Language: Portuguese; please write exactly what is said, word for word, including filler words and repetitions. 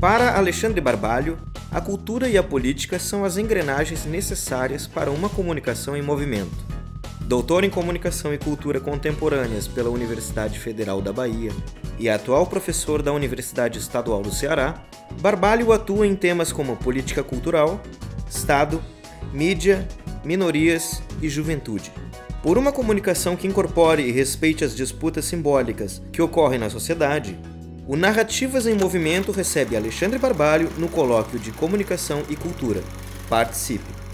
Para Alexandre Barbalho, a cultura e a política são as engrenagens necessárias para uma comunicação em movimento. Doutor em Comunicação e Cultura Contemporâneas pela Universidade Federal da Bahia e atual professor da Universidade Estadual do Ceará, Barbalho atua em temas como política cultural, Estado, mídia, minorias e juventude. Por uma comunicação que incorpore e respeite as disputas simbólicas que ocorrem na sociedade, o Narrativas em Movimento recebe Alexandre Barbalho no Colóquio de Comunicação e Cultura. Participe!